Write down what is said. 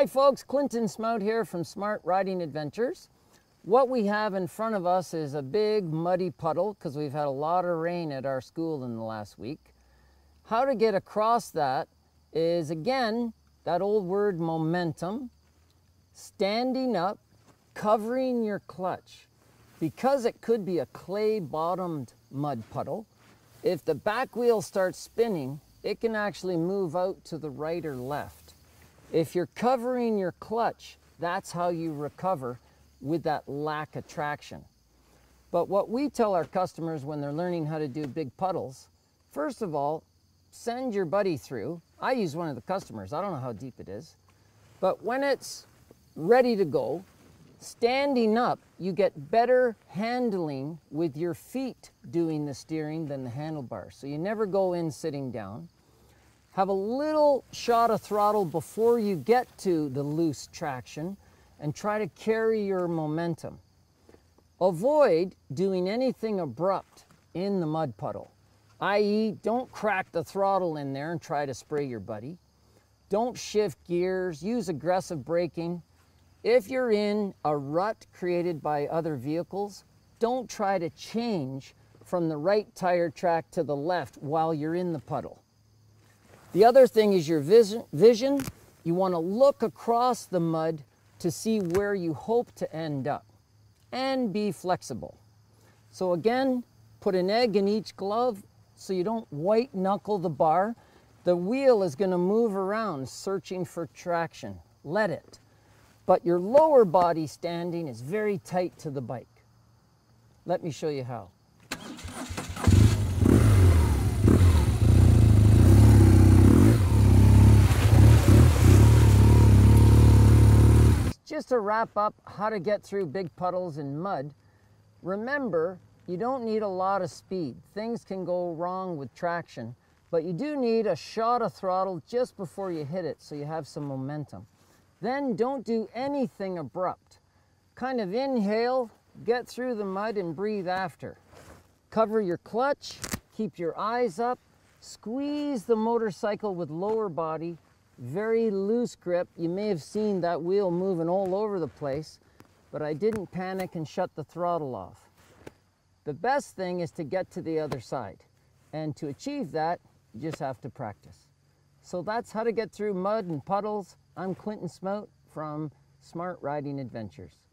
Hi folks, Clinton Smout here from Smart Riding Adventures. What we have in front of us is a big muddy puddle because we've had a lot of rain at our school in the last week. How to get across that is, again, that old word momentum, standing up, covering your clutch. Because it could be a clay-bottomed mud puddle, if the back wheel starts spinning, it can actually move out to the right or left. If you're covering your clutch, that's how you recover with that lack of traction. But what we tell our customers when they're learning how to do big puddles, first of all, send your buddy through. I use one of the customers, I don't know how deep it is. But when it's ready to go, standing up, you get better handling with your feet doing the steering than the handlebars. So you never go in sitting down. Have a little shot of throttle before you get to the loose traction and try to carry your momentum. Avoid doing anything abrupt in the mud puddle, i.e. don't crack the throttle in there and try to spray your buddy. Don't shift gears, use aggressive braking. If you're in a rut created by other vehicles, don't try to change from the right tire track to the left while you're in the puddle. The other thing is your vision. You want to look across the mud to see where you hope to end up and be flexible. So again, put an egg in each glove so you don't white knuckle the bar. The wheel is going to move around searching for traction. Let it. But your lower body standing is very tight to the bike. Let me show you how. Just to wrap up how to get through big puddles in mud, remember, you don't need a lot of speed. Things can go wrong with traction, but you do need a shot of throttle just before you hit it so you have some momentum. Then don't do anything abrupt. Kind of inhale, get through the mud and breathe after. Cover your clutch, keep your eyes up, squeeze the motorcycle with lower body, very loose grip. You may have seen that wheel moving all over the place, but I didn't panic and shut the throttle off. The best thing is to get to the other side, and to achieve that, you just have to practice. So that's how to get through mud and puddles. I'm Clinton Smout from Smart Riding Adventures.